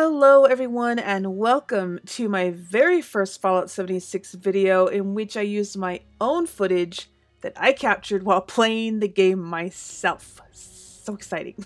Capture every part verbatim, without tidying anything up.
Hello everyone and welcome to my very first Fallout seventy-six video in which I used my own footage that I captured while playing the game myself. So exciting.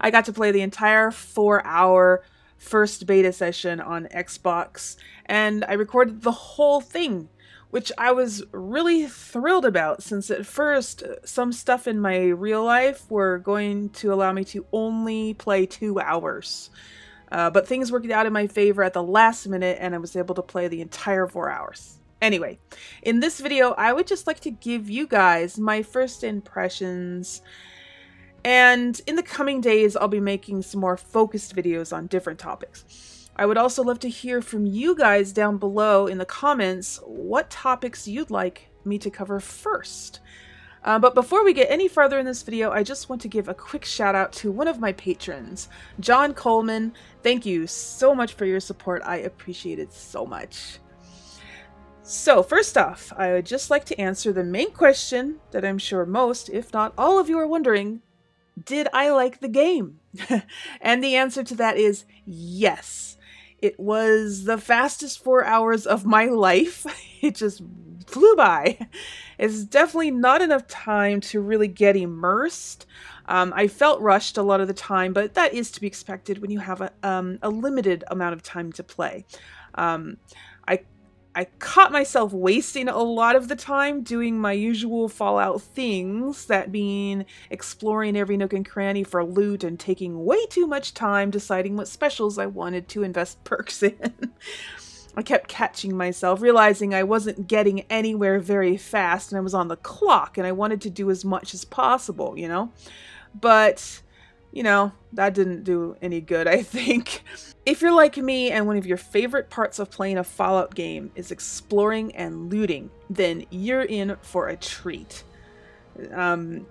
I got to play the entire four hour first beta session on Xbox and I recorded the whole thing, which I was really thrilled about since at first some stuff in my real life were going to allow me to only play two hours. Uh, but things worked out in my favor at the last minute and I was able to play the entire four hours. Anyway, in this video, I would just like to give you guys my first impressions. And in the coming days, I'll be making some more focused videos on different topics. I would also love to hear from you guys down below in the comments what topics you'd like me to cover first. Uh, but before we get any further in this video, I just want to give a quick shout out to one of my patrons, John Coleman. Thank you so much for your support. I appreciate it so much. So first off, I would just like to answer the main question that I'm sure most, if not all of you are wondering, did I like the game? And the answer to that is yes. It was the fastest four hours of my life. It just flew by. It's definitely not enough time to really get immersed. Um, I felt rushed a lot of the time, but that is to be expected when you have a, um, a limited amount of time to play. Um, I, I caught myself wasting a lot of the time doing my usual Fallout things, that being exploring every nook and cranny for loot and taking way too much time deciding what specials I wanted to invest perks in. I kept catching myself, realizing I wasn't getting anywhere very fast and I was on the clock and I wanted to do as much as possible, you know? But, you know, that didn't do any good, I think. If you're like me and one of your favorite parts of playing a Fallout game is exploring and looting, then you're in for a treat. Um,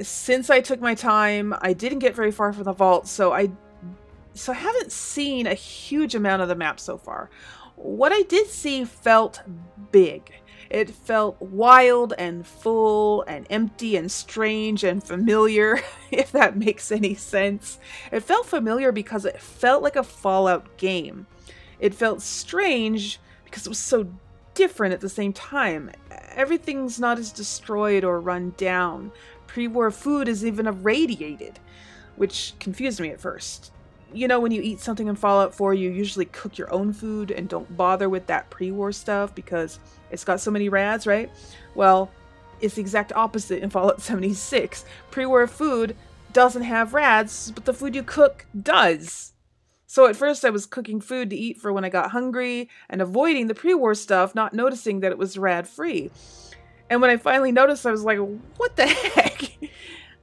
since I took my time, I didn't get very far from the vault, so I, so I haven't seen a huge amount of the map so far. What I did see felt big. It felt wild and full and empty and strange and familiar, if that makes any sense. It felt familiar because it felt like a Fallout game. It felt strange because it was so different at the same time. Everything's not as destroyed or run down. Pre-war food is even irradiated, which confused me at first. You know, when you eat something in Fallout four, you usually cook your own food and don't bother with that pre-war stuff because it's got so many rads, right? Well, it's the exact opposite in Fallout seventy-six. Pre-war food doesn't have rads, but the food you cook does. So at first I was cooking food to eat for when I got hungry and avoiding the pre-war stuff, not noticing that it was rad-free. And when I finally noticed, I was like, what the heck?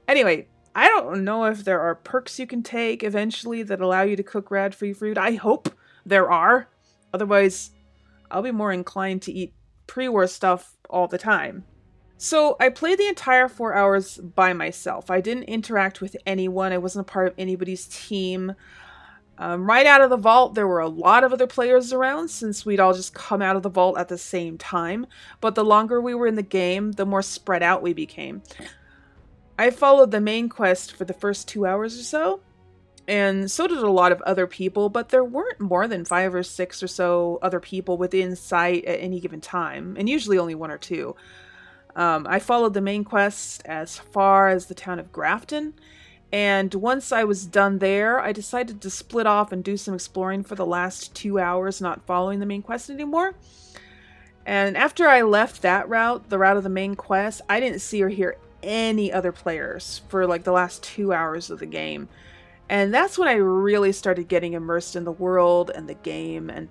Anyway, I don't know if there are perks you can take eventually that allow you to cook rad-free food. I hope there are. Otherwise, I'll be more inclined to eat pre-war stuff all the time. So I played the entire four hours by myself. I didn't interact with anyone. I wasn't a part of anybody's team. Um, right out of the vault, there were a lot of other players around since we'd all just come out of the vault at the same time. But the longer we were in the game, the more spread out we became. I followed the main quest for the first two hours or so, and so did a lot of other people, but there weren't more than five or six or so other people within sight at any given time, and usually only one or two. Um, I followed the main quest as far as the town of Grafton, and once I was done there, I decided to split off and do some exploring for the last two hours, not following the main quest anymore. And after I left that route, the route of the main quest, I didn't see or hear anything any other players for like the last two hours of the game. And that's when I really started getting immersed in the world and the game. And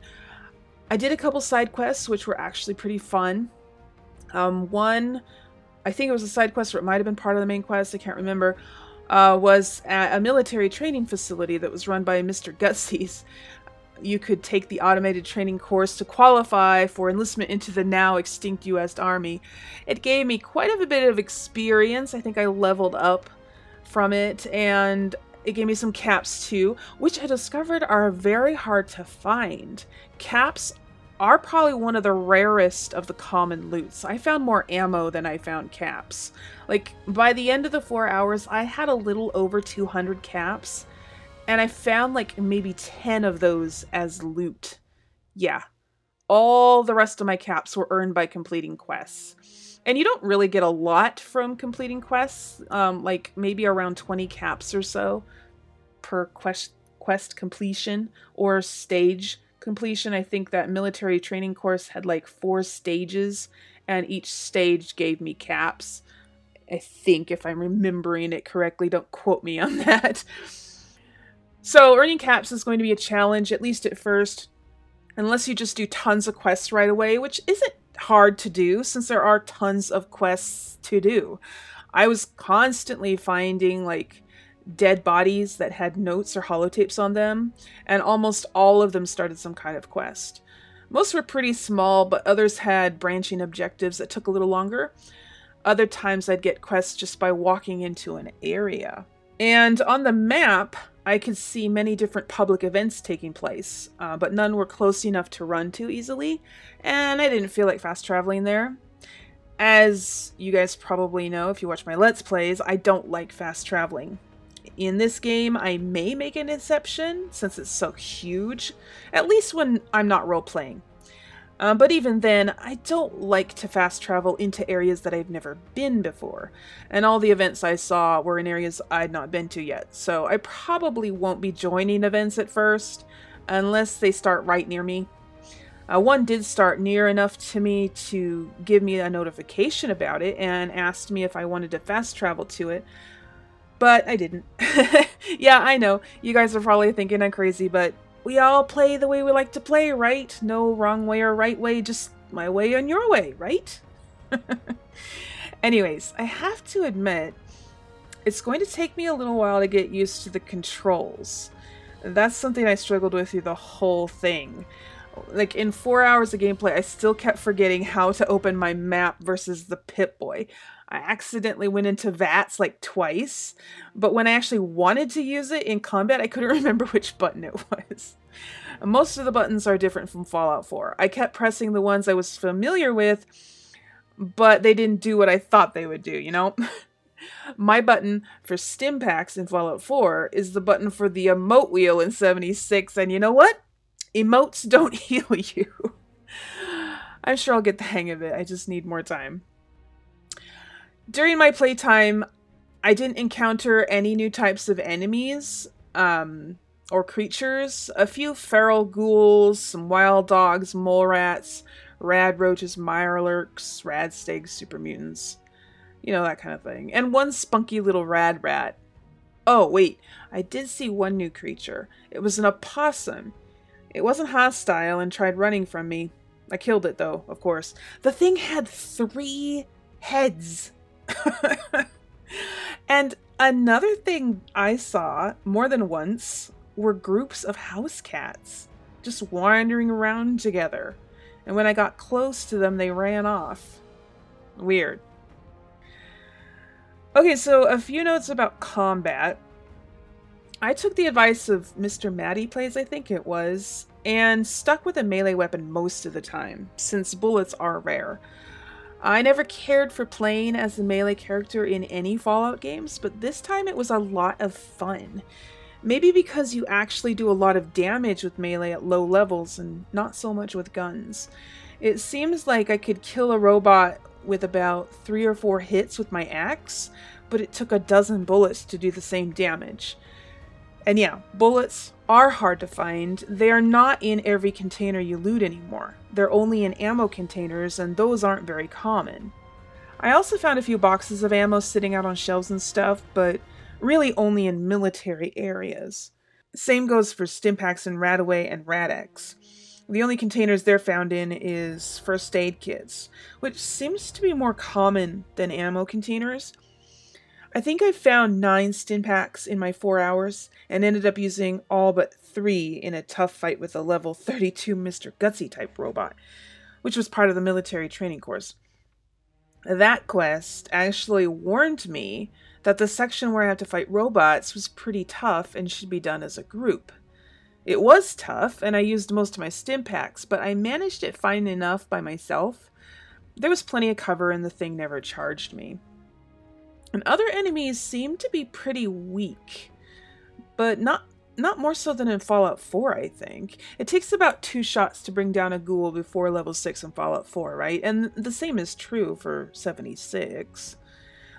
I did a couple side quests, which were actually pretty fun. Um, one, I think it was a side quest, or it might have been part of the main quest, I can't remember, uh, was at a military training facility that was run by Mister Gutsy's. You could take the automated training course to qualify for enlistment into the now extinct U S Army. It gave me quite a bit of experience. I think I leveled up from it, and it gave me some caps too, which I discovered are very hard to find. Caps are probably one of the rarest of the common loots. I found more ammo than I found caps. Like, by the end of the four hours, I had a little over two hundred caps. And I found like maybe ten of those as loot. Yeah. All the rest of my caps were earned by completing quests. And you don't really get a lot from completing quests, um, like maybe around twenty caps or so per quest, quest completion or stage completion. I think that military training course had like four stages, and each stage gave me caps. I think, if I'm remembering it correctly, don't quote me on that. So earning caps is going to be a challenge, at least at first, unless you just do tons of quests right away, which isn't hard to do since there are tons of quests to do. I was constantly finding like dead bodies that had notes or holotapes on them, and almost all of them started some kind of quest. Most were pretty small, but others had branching objectives that took a little longer. Other times I'd get quests just by walking into an area. And on the map, I could see many different public events taking place, uh, but none were close enough to run to easily, and I didn't feel like fast traveling there. As you guys probably know if you watch my Let's Plays, I don't like fast traveling. In this game, I may make an exception since it's so huge, at least when I'm not role-playing. Um, but even then, I don't like to fast travel into areas that I've never been before, and all the events I saw were in areas I'd not been to yet, so I probably won't be joining events at first, unless they start right near me. Uh, one did start near enough to me to give me a notification about it and asked me if I wanted to fast travel to it, but I didn't. Yeah, I know, you guys are probably thinking I'm crazy, but we all play the way we like to play, right? No wrong way or right way, just my way and your way, right? Anyways, I have to admit, it's going to take me a little while to get used to the controls. That's something I struggled with through the whole thing. Like, in four hours of gameplay, I still kept forgetting how to open my map versus the Pip-Boy. I accidentally went into VATS like twice, but when I actually wanted to use it in combat, I couldn't remember which button it was. Most of the buttons are different from Fallout four. I kept pressing the ones I was familiar with, but they didn't do what I thought they would do, you know? My button for stim packs in Fallout four is the button for the emote wheel in seventy-six, and you know what? Emotes don't heal you. I'm sure I'll get the hang of it. I just need more time. During my playtime, I didn't encounter any new types of enemies um, or creatures. A few feral ghouls, some wild dogs, mole rats, rad roaches, mirelurks, rad stags, super mutants. You know, that kind of thing. And one spunky little rad rat. Oh, wait. I did see one new creature. It was an opossum. It wasn't hostile and tried running from me. I killed it though, of course. The thing had three heads. And another thing I saw more than once were groups of house cats just wandering around together. And when I got close to them, they ran off. Weird. Okay, so a few notes about combat. I took the advice of Mister MaddiePlays, I think it was, and stuck with a melee weapon most of the time, since bullets are rare. I never cared for playing as a melee character in any Fallout games, but this time it was a lot of fun. Maybe because you actually do a lot of damage with melee at low levels and not so much with guns. It seems like I could kill a robot with about three or four hits with my axe, but it took a dozen bullets to do the same damage. And yeah, bullets are hard to find. They are not in every container you loot anymore. They're only in ammo containers, and those aren't very common. I also found a few boxes of ammo sitting out on shelves and stuff, but really only in military areas. Same goes for Stimpaks in Radaway and Radex. The only containers they're found in is first aid kits, which seems to be more common than ammo containers. I think I found nine stim packs in my four hours and ended up using all but three in a tough fight with a level thirty-two Mister Gutsy type robot, which was part of the military training course. That quest actually warned me that the section where I had to fight robots was pretty tough and should be done as a group. It was tough, and I used most of my stim packs, but I managed it fine enough by myself. There was plenty of cover, and the thing never charged me. And other enemies seem to be pretty weak, but not not more so than in Fallout four, I think. It takes about two shots to bring down a ghoul before level six in Fallout four, right? And the same is true for seventy-six.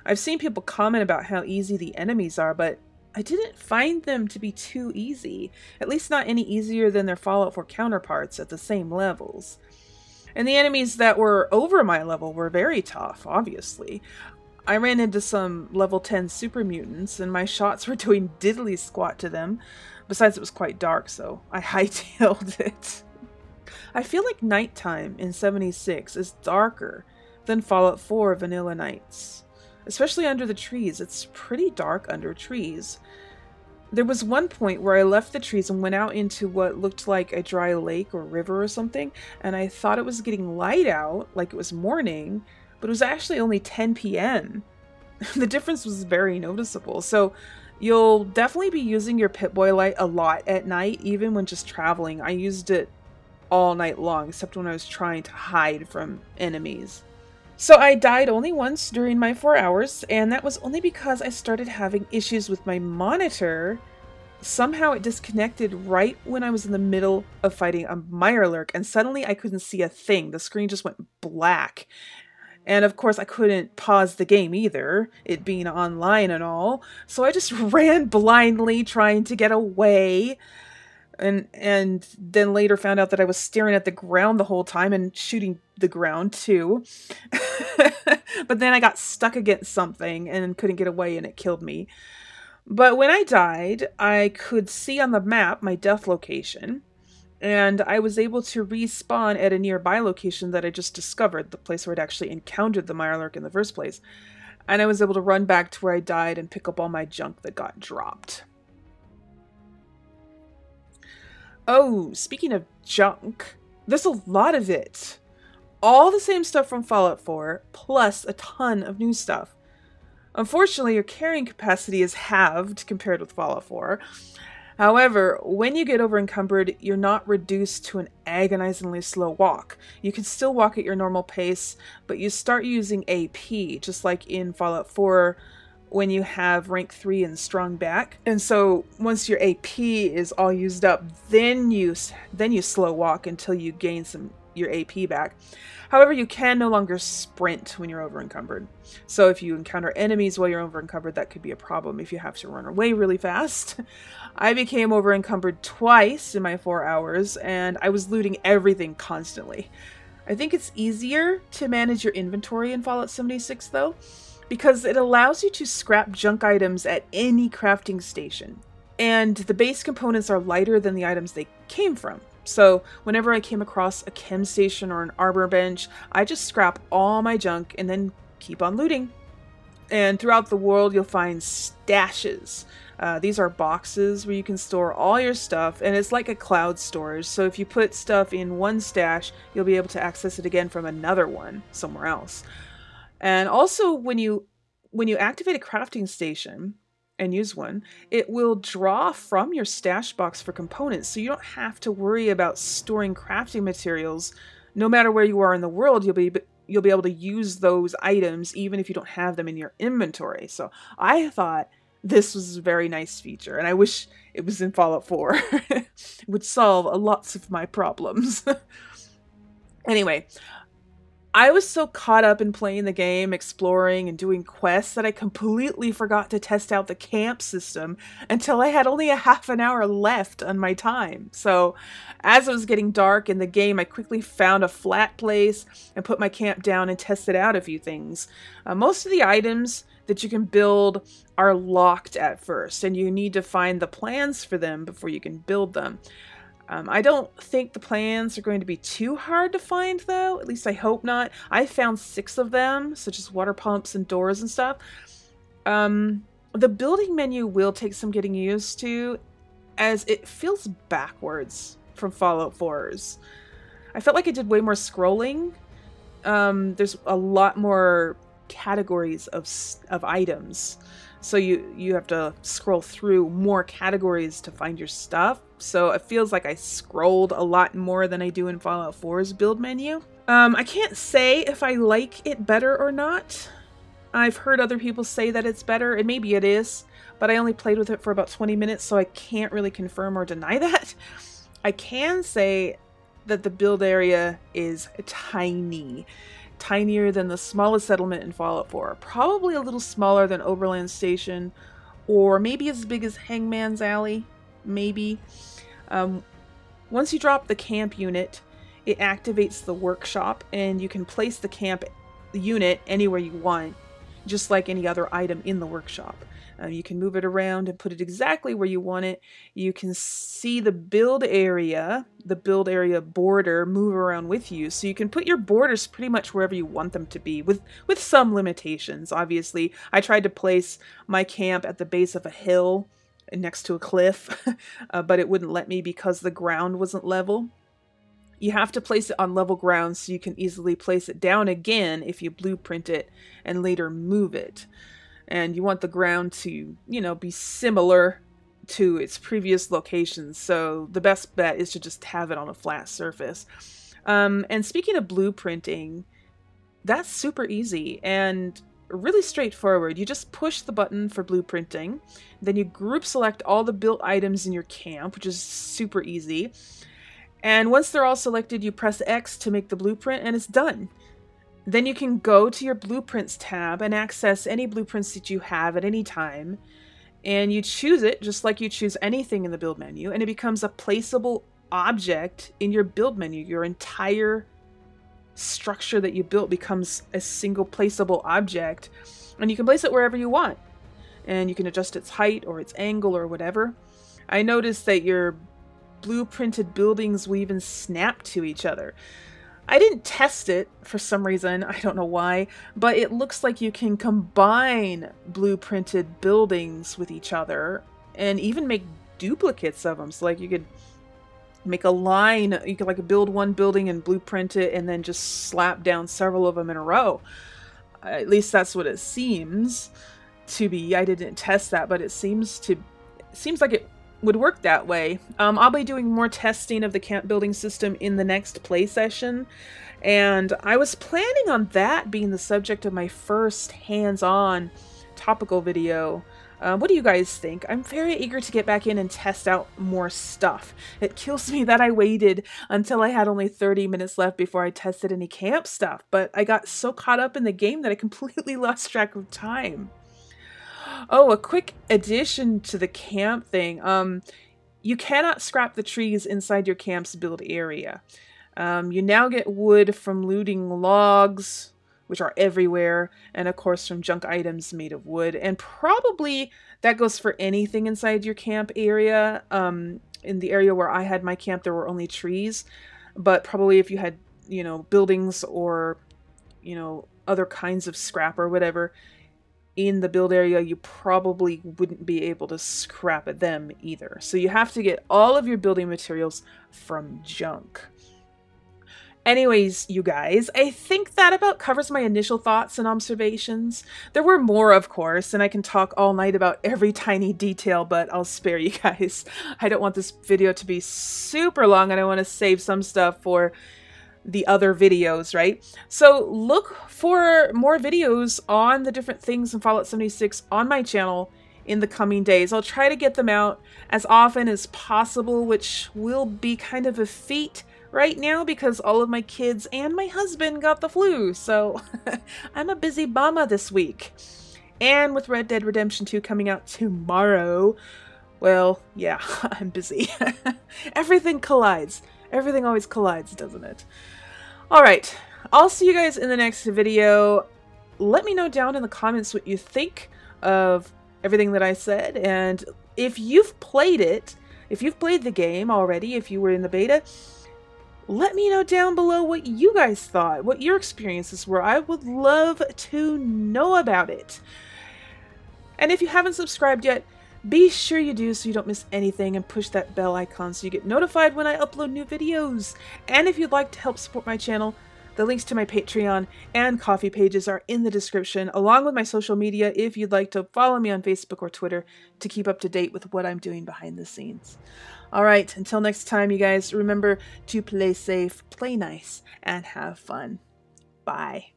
I've seen people comment about how easy the enemies are, but I didn't find them to be too easy. At least not any easier than their Fallout four counterparts at the same levels. And the enemies that were over my level were very tough, obviously. I ran into some level ten super mutants, and my shots were doing diddly squat to them. Besides, it was quite dark, so I hightailed it. I feel like nighttime in seventy-six is darker than Fallout four Vanilla Nights. Especially under the trees. It's pretty dark under trees. There was one point where I left the trees and went out into what looked like a dry lake or river or something, and I thought it was getting light out, like it was morning, but it was actually only ten p m The difference was very noticeable. So you'll definitely be using your Pip-Boy light a lot at night, even when just traveling. I used it all night long, except when I was trying to hide from enemies. So I died only once during my four hours, and that was only because I started having issues with my monitor. Somehow it disconnected right when I was in the middle of fighting a Mirelurk, and suddenly I couldn't see a thing. The screen just went black. And of course I couldn't pause the game either, it being online and all, so I just ran blindly trying to get away, and and then later found out that I was staring at the ground the whole time and shooting the ground too. But then I got stuck against something and couldn't get away, and it killed me. But when I died, I could see on the map my death location, and I was able to respawn at a nearby location that I just discovered, the place where I'd actually encountered the Mirelurk in the first place. And I was able to run back to where I died and pick up all my junk that got dropped. Oh, speaking of junk, there's a lot of it. All the same stuff from Fallout four, plus a ton of new stuff. Unfortunately, your carrying capacity is halved compared with Fallout four. However, when you get overencumbered, you're not reduced to an agonizingly slow walk. You can still walk at your normal pace, but you start using A P, just like in Fallout four when you have rank three and strong back. And so once your A P is all used up, then you then you slow walk until you gain some your A P back. However, you can no longer sprint when you're overencumbered. So if you encounter enemies while you're overencumbered, that could be a problem if you have to run away really fast. I became overencumbered twice in my four hours, and I was looting everything constantly. I think it's easier to manage your inventory in Fallout seventy-six though, because it allows you to scrap junk items at any crafting station. And the base components are lighter than the items they came from. So whenever I came across a chem station or an arbor bench, I just scrap all my junk and then keep on looting. And throughout the world, you'll find stashes. Uh, these are boxes where you can store all your stuff, and it's like a cloud storage. So if you put stuff in one stash, you'll be able to access it again from another one somewhere else. And also when you when you activate a crafting station and use one, it will draw from your stash box for components, so you don't have to worry about storing crafting materials. No matter where you are in the world, you'll be you'll be able to use those items even if you don't have them in your inventory. So I thought this was a very nice feature, and I wish it was in Fallout four. It would solve a lots of my problems. Anyway, I was so caught up in playing the game, exploring, and doing quests that I completely forgot to test out the camp system until I had only a half an hour left on my time. So as it was getting dark in the game, I quickly found a flat place and put my camp down and tested out a few things. Uh, most of the items that you can build are locked at first, and you need to find the plans for them before you can build them. Um, I don't think the plans are going to be too hard to find though, at least I hope not. I found six of them, such as water pumps and doors and stuff. Um, the building menu will take some getting used to, as it feels backwards from Fallout four's. I felt like I did way more scrolling. Um, there's a lot more categories of, of items. So you, you have to scroll through more categories to find your stuff. So it feels like I scrolled a lot more than I do in Fallout four's build menu. Um, I can't say if I like it better or not. I've heard other people say that it's better, and maybe it is, but I only played with it for about twenty minutes, so I can't really confirm or deny that. I can say that the build area is tiny. Tinier than the smallest settlement in Fallout four. Probably a little smaller than Overland Station, or maybe as big as Hangman's Alley, maybe. Um, once you drop the camp unit, it activates the workshop, and you can place the camp unit anywhere you want, just like any other item in the workshop. Um, you can move it around and put it exactly where you want it. You can see the build area, the build area border move around with you. So you can put your borders pretty much wherever you want them to be, with, with some limitations, obviously. I tried to place my camp at the base of a hill next to a cliff, uh, but it wouldn't let me because the ground wasn't level. You have to place it on level ground so you can easily place it down again if you blueprint it and later move it. And you want the ground to, you know, be similar to its previous locations. So the best bet is to just have it on a flat surface. Um, and speaking of blueprinting, that's super easy and really straightforward. You just push the button for blueprinting. Then you group select all the built items in your camp, which is super easy. And once they're all selected, you press X to make the blueprint and it's done. Then you can go to your Blueprints tab and access any blueprints that you have at any time. And you choose it just like you choose anything in the build menu, and it becomes a placeable object in your build menu. Your entire structure that you built becomes a single placeable object, and you can place it wherever you want. And you can adjust its height or its angle or whatever. I noticed that your blueprinted buildings will even snap to each other. I didn't test it for some reason, I don't know why, but it looks like you can combine blueprinted buildings with each other and even make duplicates of them. So like you could make a line, you could like build one building and blueprint it and then just slap down several of them in a row. At least that's what it seems to be. I didn't test that, but it seems to, it seems like it would work that way. Um, I'll be doing more testing of the camp building system in the next play session, and I was planning on that being the subject of my first hands-on topical video. Uh, what do you guys think? I'm very eager to get back in and test out more stuff. It kills me that I waited until I had only thirty minutes left before I tested any camp stuff, but I got so caught up in the game that I completely lost track of time. Oh, a quick addition to the camp thing. Um, you cannot scrap the trees inside your camp's build area. Um, you now get wood from looting logs, which are everywhere, and of course from junk items made of wood. And probably that goes for anything inside your camp area. Um, in the area where I had my camp, there were only trees. But probably if you had, you know, buildings or, you know, other kinds of scrap or whatever in the build area, you probably wouldn't be able to scrap at them either. So you have to get all of your building materials from junk. Anyways, you guys, I think that about covers my initial thoughts and observations. There were more, of course, and I can talk all night about every tiny detail, but I'll spare you guys. I don't want this video to be super long, and I want to save some stuff for the other videos, right? So look for more videos on the different things in Fallout seventy-six on my channel in the coming days. I'll try to get them out as often as possible, which will be kind of a feat right now because all of my kids and my husband got the flu. So I'm a busy mama this week. And with Red Dead Redemption two coming out tomorrow, well, yeah, I'm busy. Everything collides. Everything always collides, doesn't it? Alright, I'll see you guys in the next video. Let me know down in the comments what you think of everything that I said, and if you've played it, if you've played the game already, if you were in the beta, let me know down below what you guys thought, what your experiences were. I would love to know about it. And if you haven't subscribed yet, be sure you do so you don't miss anything, and push that bell icon so you get notified when I upload new videos. And if you'd like to help support my channel, the links to my Patreon and Ko-fi pages are in the description, along with my social media if you'd like to follow me on Facebook or Twitter to keep up to date with what I'm doing behind the scenes. Alright, until next time you guys, remember to play safe, play nice, and have fun. Bye.